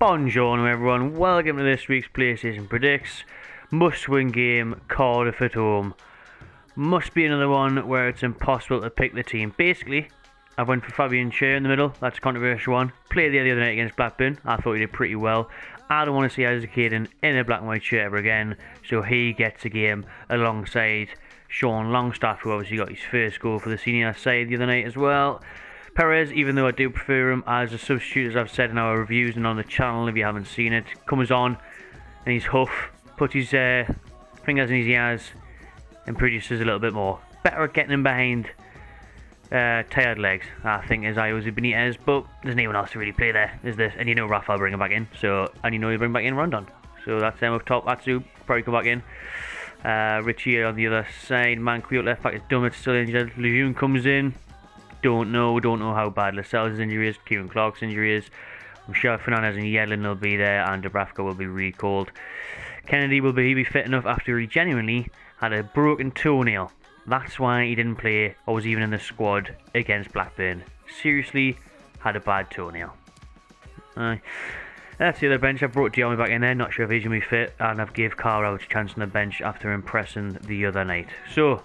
Buongiorno everyone, welcome to this week's PlayStation Predicts. Must win game, Cardiff at home. Must be another one where it's impossible to pick the team. Basically, I went for Fabian Schär in the middle, that's a controversial one. Played the other night against Blackburn, I thought he did pretty well. I don't want to see Isaac Hayden in a black and white shirt ever again, so he gets a game alongside Sean Longstaff, who obviously got his first goal for the senior side the other night as well. Perez, even though I do prefer him as a substitute, as I've said in our reviews and on the channel if you haven't seen it, comes on and he's huff, puts his fingers in his ears and produces a little bit more. Better at getting him behind tired legs, I think, as Isaac Benitez, but there's no one else to really play there, is there? And you know Rafa will bring him back in, so, and you know he'll bring back in Rondón. So that's him up top, Atsu, probably come back in. Ritchie on the other side, Manquillo left back is dumb, it's still injured. Lejeune comes in. Don't know how bad Lascelles' injury is, Kieran Clark's injury is. I'm sure Fernandes and Yedlin will be there, and Dubravka will be recalled. Kenedy will be fit enough after he genuinely had a broken toenail. That's why he didn't play or was even in the squad against Blackburn. Seriously, had a bad toenail. That's the other bench. I brought Diomi back in there, not sure if he's going to be fit, and I've gave Carroll a chance on the bench after impressing the other night. So,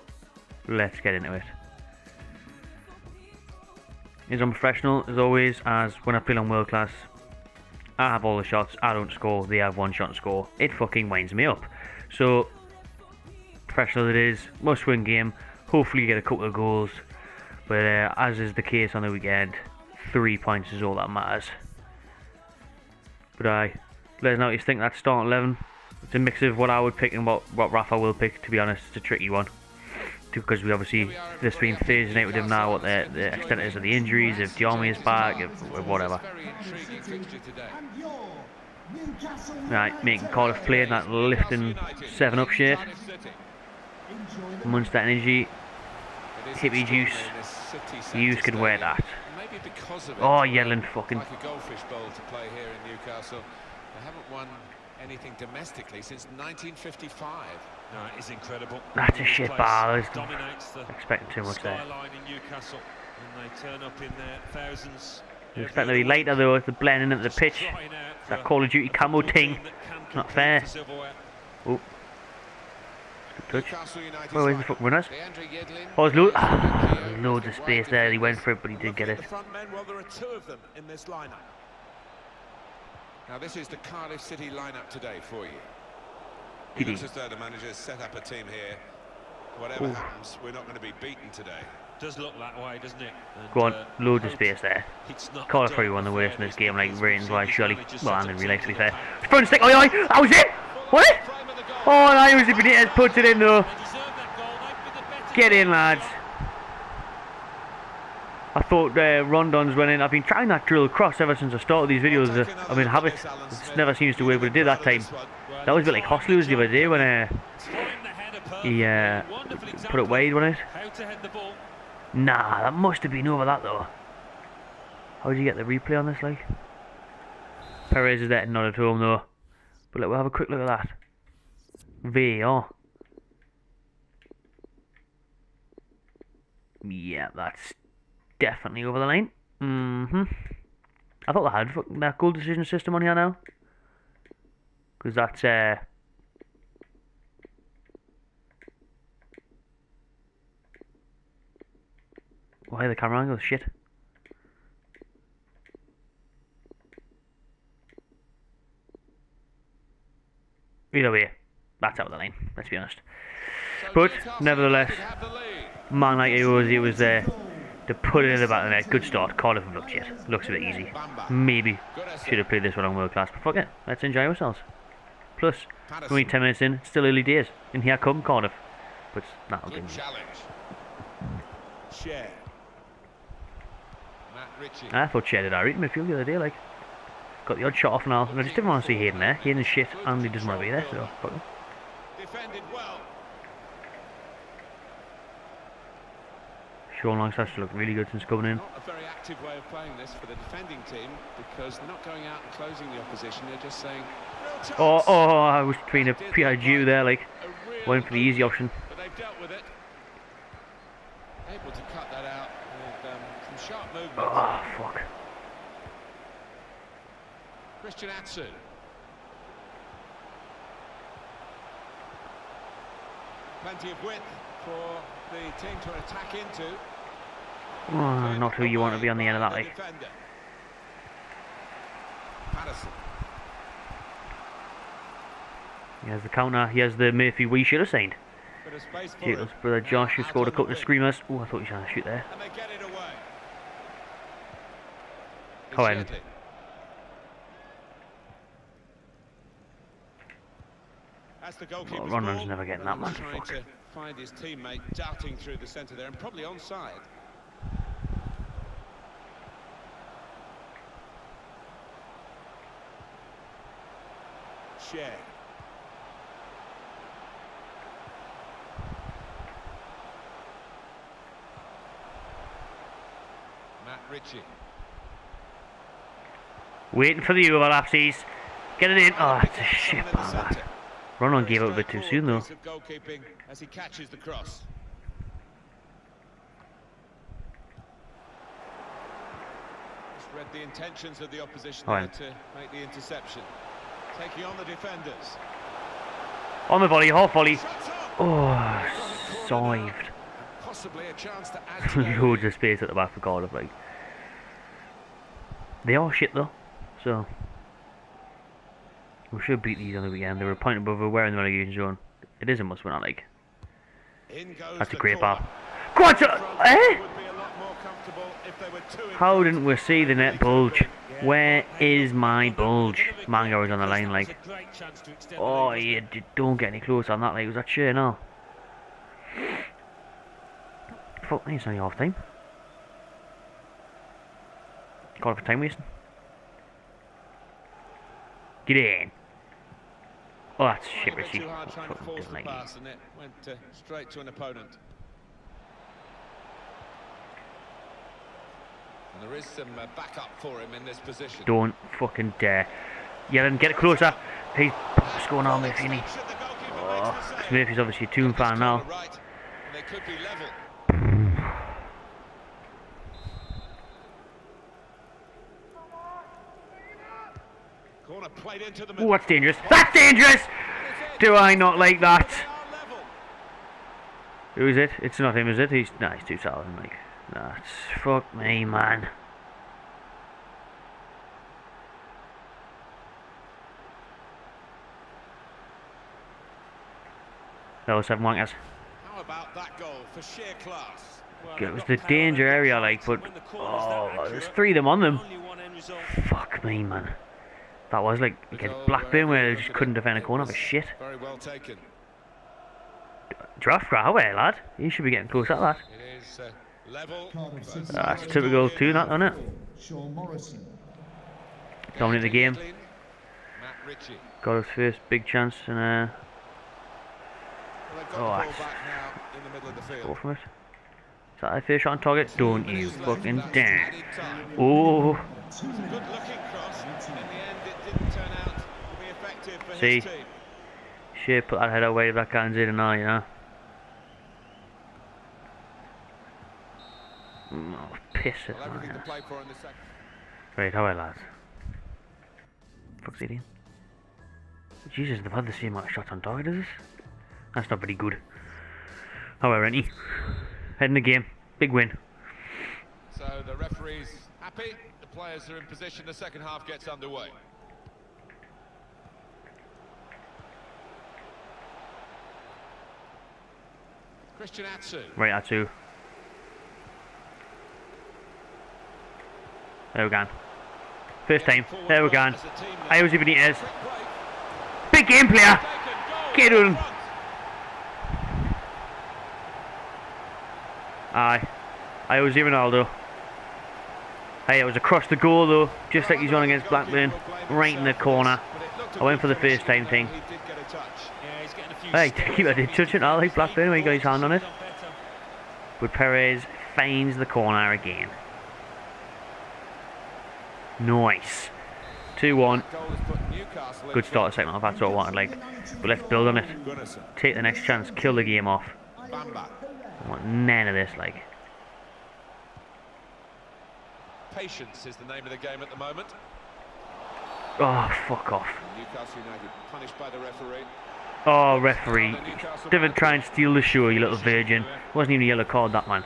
let's get into it. Is unprofessional as always, as when I play on world class I have all the shots, I don't score, they have one shot and score. It fucking winds me up. So professional it is, must win game, hopefully you get a couple of goals, but as is the case on the weekend, 3 points is all that matters. But let us know what you think. That's starting 11. It's a mix of what I would pick and what Rafa will pick, to be honest. It's a tricky one, because we obviously, this being Thursday night, we don't know what the extent is of the injuries, if Diomi is back, if whatever. Right, making Cardiff play in that lifting 7-up shirt. Munster energy, hippie juice, you could wear that. Oh, yelling fucking. Like a goldfish bowl to play here in Newcastle. They haven't won anything domestically since 1955. No, it is incredible. That's a shit bar. Expecting too much there. I expect to be later though, the blending of the pitch. That Call of Duty camo ting. Not fair. Oh. Good touch. Where's the fuck runners? Oh, there's loads of space there. He went for it, but he did get it. There are two of them in this lineup. Now this is the Cardiff City lineup today for you. It looks as though the manager's set up a team here. Whatever happens, we're not going to be beaten today. Does look that way, doesn't it? And go on, loads of space there. Cardiff probably won the worst in this game, like ratings-wise, surely. Well, and in relay, to be fair. Front stick, oi! That was it! What? Oh, and Isaac Benitez puts it in though. Get in, lads. I thought Rondón's went in. I've been trying that drill cross ever since I started these videos. I've been habit. It never seems to work, but it did that time. That was a bit like Hoslu's the other day when he put it wide, wasn't it? Nah, that must have been over that though. How did you get the replay on this, like? Perez is there, not at home though. But look, we'll have a quick look at that. VAR. Yeah, that's definitely over the line. I thought they had that goal decision system on here now, because that's why the camera angle shit. Either way, that's out of the lane. Let's be honest. But nevertheless, man, like it was there. To put it in the back of the net. Good start. Cardiff have looked shit. Looks a bit easy. Maybe should have played this one on world class, but fuck it. Let's enjoy ourselves. Plus, we're only 10 minutes in. Still early days. And here come Cardiff. But that'll do. I thought Chad did alright in midfield the other day. Like, got the odd shot off and I just didn't want to see Hayden there. Hayden's shit, and he doesn't want to be there. So fuck him. Defended well. Sean Longstaff's looked really good since coming in. Not a very active way of playing this for the defending team, because they're not going out and closing the opposition, they're just saying... Oh, I was between a PIG there, like, going for the easy option. But they've dealt with it. Able to cut that out with some sharp movement. Oh, fuck. Christian Atsu. Plenty of width for the team to attack into. Oh, not who you want to be on the end of that leg. Patterson. Here's the counter. Here's the Murphy we should have signed. Jacob's brother Josh, who scored a couple of screamers. Oh, I thought he was trying to shoot there. And they get it away. Cohen. Rondón's never getting that much. Trying to find his teammate darting through the centre there and probably onside. Schär. Ritchie. Waiting for the overlapses. Get it in. Oh, that's a shit ball back. Rondón gave up a bit too soon though. As he catches the cross. Just read the intentions of the opposition there to make the interception. Taking on the defenders. On the volley, half volley. Oh, saved. Possibly a chance to add loads of space at the back for Cardiff, like. They are shit though, so we should beat these on the weekend. They were a point above, we're in the relegation zone. It is a must win, I like. That's a great ball. How didn't we see the net bulge? Where is my bulge? Mango is on the line, like. Oh, you don't get any closer on that, like. Was that sure now? Fuck me, it's only half time. Call it for time wasting. Get in. Oh, that's shit, Ritchie. Went straight to an opponent. And there is some backup for him in this position. Don't fucking dare. Yedlin, get it closer. He's scoring on Murphy. Oh, Murphy's obviously a Toon fan now. Right. They could be level. Oh, that's dangerous. That's dangerous! Do I not like that? Who is it? It's not him, is it? He's, nah, he's too solid, Mike. That's... fuck me, man. That was seven wankers. How about that goal for sheer class? Well, it was the danger area, like, but... oh, there's three of them on them. Fuck me, man. That was like against Blackburn where they just couldn't defend a corner for shit. Very well taken. Draft right away, lad. You should be getting close at that. It is level. That's typical too, that, isn't it? Sean Morrison. Dominate the game. Got his first big chance and oh, go from it. Is that the first shot on target? Don't you fucking dare. Oh. See, shit, put that head away if that can't in now, you know. Oh, piss it. Well, man, yeah. Right, how are you, lads? Fuck's it in. Jesus, they've had the same amount of shots on target as us. That's not very good. However, any head in the game, big win. So the referee's happy, the players are in position, the second half gets underway. Christian Atsu. Right, Atsu. There we go. First time. There we go. Isaac Benitez. Big game player. Get on. Aye. Isaac Ronaldo. Hey, it was across the goal though, just like he's on against Blackburn, right in the corner. I went for the first time thing. Hey, keep that in touch it. I like Blackburn when he got his hand on it. But Perez finds the corner again. Nice. 2-1. Good start to second half, that's what I wanted, like. But let's build on it. Take the next chance, kill the game off. I want none of this, like. Patience is the name of the game at the moment. Oh, fuck off. Newcastle United punished by the referee. Oh, referee. Didn't try and steal the show, you little virgin. Wasn't even a yellow card, that man.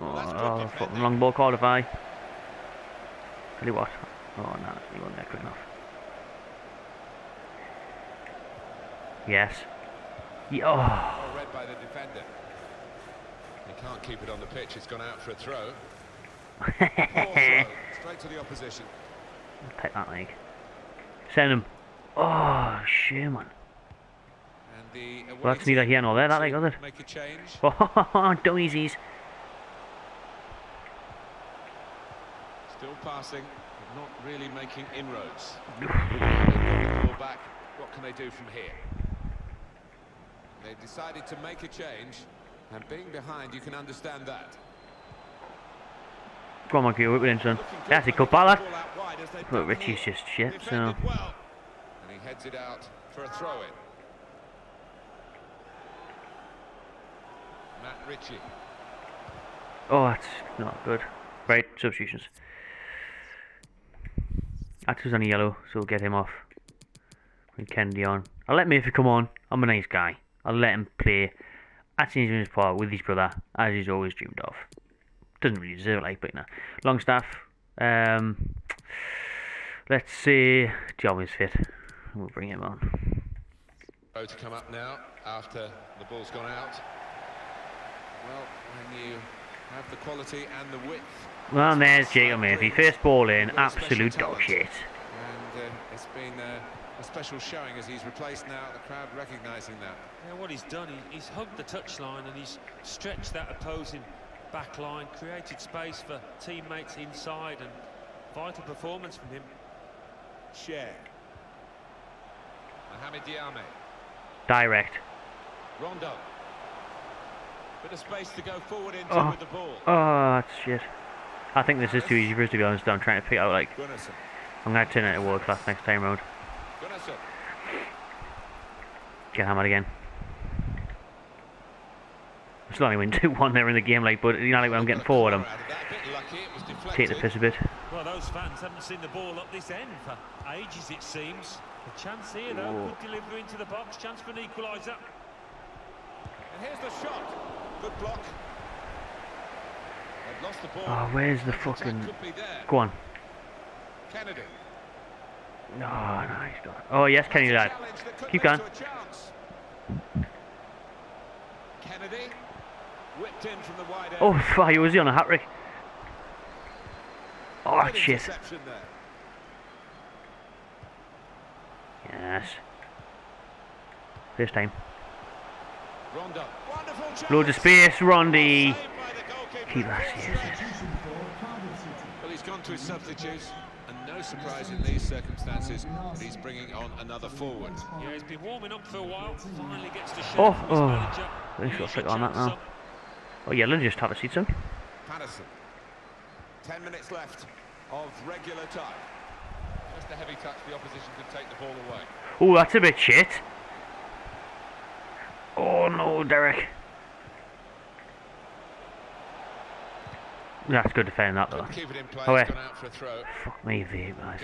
Oh, fucking long ball card if I. Tell you what. Oh, no, he wasn't there quick enough. Yes. Yeah, oh. Read by the defender. He can't keep it on the pitch, it's gone out for a throw. Straight to the opposition. I'll take that leg. Send him. Oh, shame on. Well, that's neither here nor there, that leg, was it? Make a change. Oh, doisies. Still passing, but not really making inroads. Back. What can they do from here? They decided to make a change, and being behind, you can understand that. Come on, Manquillo, whip it in, son. That's a good ball. But Ritchie's just shit, so. Well. And he heads it out for a throw-in. Matt Ritchie. Oh, that's not good. Right, substitutions. Atsu's on a yellow, so we'll get him off. Bring Kenedy on. I'll let Murphy come on. I'm a nice guy. I'll let him play at his part with his brother, as he's always dreamed of. Doesn't really deserve it, like, but no. Longstaff. Let's see. Diomi's fit. We'll bring him on. Oh, to come up now after the ball's gone out. Well, when you have the quality and the width. Well, there's Jacob Murphy. First ball in. Absolute dog shit. And it's been a special showing as he's replaced now, the crowd recognising that. Yeah, what he's done, he's hugged the touchline and he's stretched that opposing back line, created space for teammates inside, and vital performance from him. Schär. Mohamed Diame. Direct. Rondón. Bit of space to go forward into with the ball. Oh, that's shit. I think this is too easy for us, to be honest. I'm trying to pick out, like, I'm going to turn it to world class next time round. Get hammered again. It's not even 2-1 there in the game, like, but you know, like, when I'm getting forward, I'm take the piss a bit. Well, those fans haven't seen the ball up this end for ages, it seems. A chance here, though. Whoa. Good delivery into the box. Chance for an equaliser. And here's the shot. Good block. They've lost the ball. Oh, where's the fucking? Go on. Kenedy. No, no, he's not. Oh, yes, Kenedy, lad. Keep going. Kenedy whipped in from the wide end. Oh, fuck, he was on a hat trick. Oh, shit. Yes. First time. Loads of space, Rondy. Keep that, yes. Well, he's gone to his substitutes. No surprise in these circumstances, but he's bringing on another forward. Yeah, he's been warming up for a while, finally gets the shot. Oh, he's got to click on that now. Oh, Yedlin just have a seat, son. Patterson. 10 minutes left of regular time. Just a heavy touch, the opposition could take the ball away. Oh, that's a bit shit. Oh, no, Derek. That's good defending that though. Keep it in play, it's gone out for a throw. Fuck me, V, guys.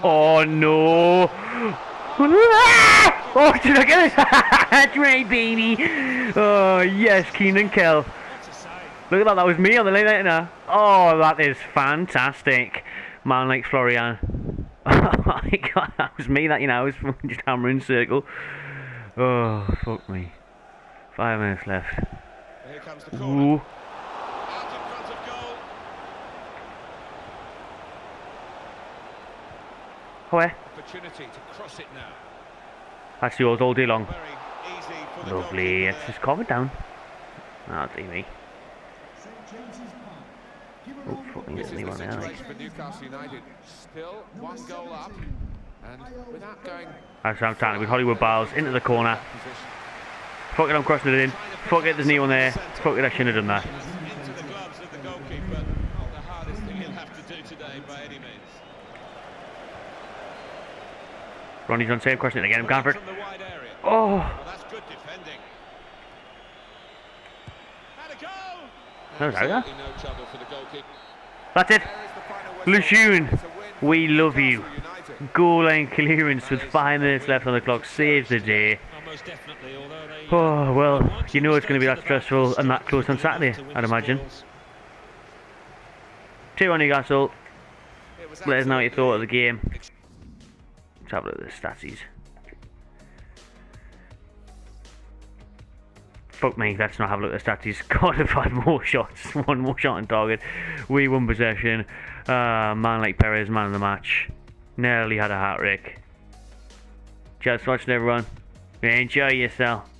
Oh no! Oh, did I get it? That's right, baby! Oh, yes, Keenan Kell. Look at that, that was me on the lane now. Oh, that is fantastic. Man like Florian. Oh my god, that was me, that, you know, I was just hammering circle. Oh, fuck me. 5 minutes left. Here comes the corner. Out in front of goal. Opportunity to cross it now. That's yours all day long. Lovely. It's just covered down. Ah, oh, Diomi. Oh, fucking Italy one there. That's what I'm trying to do. Hollywood Biles into the corner. Fuck it, I'm crossing it in. Fuck it, there's no one there. Fuck it, I shouldn't have done that. Into the gloves of the goalkeeper. The hardest thing he'll have to do today by any means. Ronnie's on same crossing it again. I'm going for it. Oh! Well, that's good defending. No trouble for the goalkeeper. That's it. Lejeune, we love you. Goal line clearance with 5 minutes left on the clock saves the day. Oh, well, you know it's going to be that stressful and that close on Saturday, I'd imagine. 2-1 Newcastle. Let us know what you thought of the game. Let's have a look at the statsies. Fuck me, let's not have a look at the statsies. Cardiff had more shots, one more shot on target. We won possession. Man like Perez, man of the match. Nearly had a hat-trick. Just watching everyone. Enjoy yourself.